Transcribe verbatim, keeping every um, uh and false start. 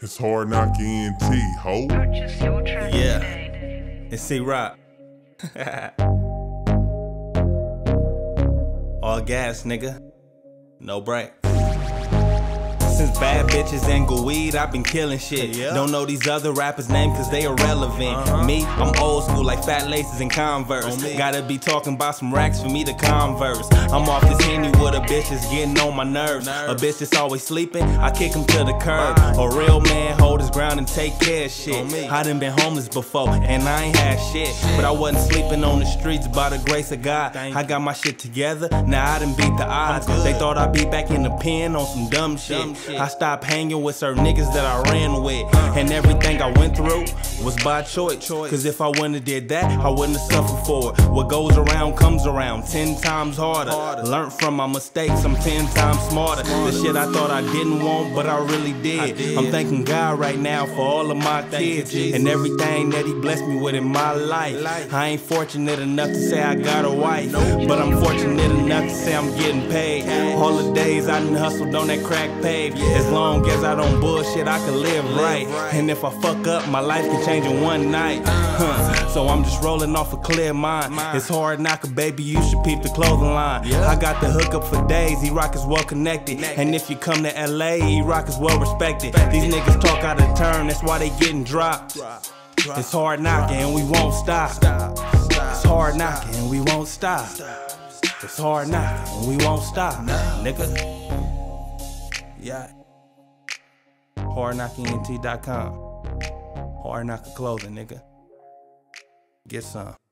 It's Hard Knockin' T, ho. Yeah, it's E-Rocc. All gas, nigga. No break. Since Bad Bitches and Go Weed, I've been killing shit. Yeah. Don't know these other rappers' names cause they irrelevant. Uh-huh. Me, I'm old school like fat laces and Converse. Gotta be talking about some racks for me to converse. I'm off this henny with a bitch that's getting on my nerves. nerves. A bitch that's always sleeping, I kick him to the curb. Right. A real man hold his ground and take care of shit. I done been homeless before and I ain't had shit. shit. But I wasn't sleeping on the streets by the grace of God. Thank I got my shit together, now I done beat the odds. They thought I'd be back in the pen on some dumb shit. Dumb shit. I stopped hanging with certain niggas that I ran with, and everything I went through was by choice. Cause if I wouldn't have did that, I wouldn't have suffered for it. What goes around comes around, ten times harder. Learned from my mistakes, I'm ten times smarter. The shit I thought I didn't want, but I really did. I'm thanking God right now for all of my kids and everything that He blessed me with in my life. I ain't fortunate enough to say I got a wife, but I'm fortunate enough to say I'm getting paid. All the days I done hustled on that crack pave. As long as I don't bullshit, I can live right. And if I fuck up, my life can change in one night. Huh. So I'm just rolling off a clear mind. It's hard knockin', baby, you should peep the clothing line. I got the hookup for days, E-Rocc is well connected. And if you come to L A, E-Rocc is well respected. These niggas talk out of turn, that's why they getting dropped. It's hard knockin' and we won't stop. It's hard knockin' and we won't stop. It's hard knockin' and we won't stop, nigga. Yeah. hard knockin n t dot com. Hard Knockin' clothing, nigga. Get some.